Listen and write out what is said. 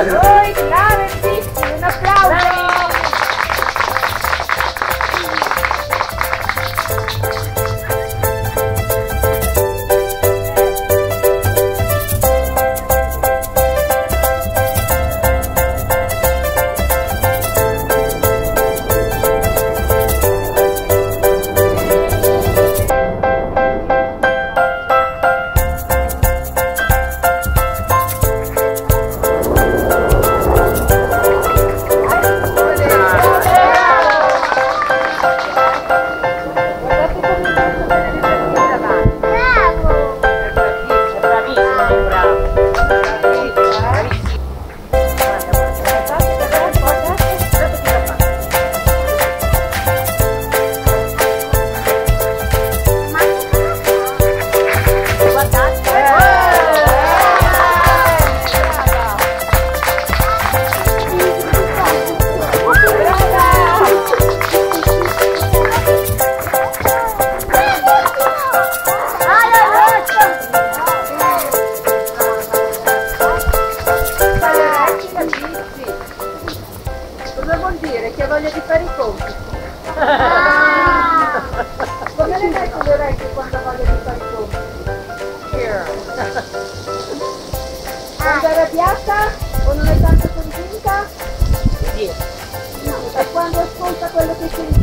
a voi, Clavency, un applauso! Cosa vuol dire? Che ha voglia di fare i compiti? Ah! Come le metto le orecchie quando ha voglia di fare i compiti? Here! Quando è arrabbiata o non è tanto convinta? Sì. No, e quando ascolta quello che si dice?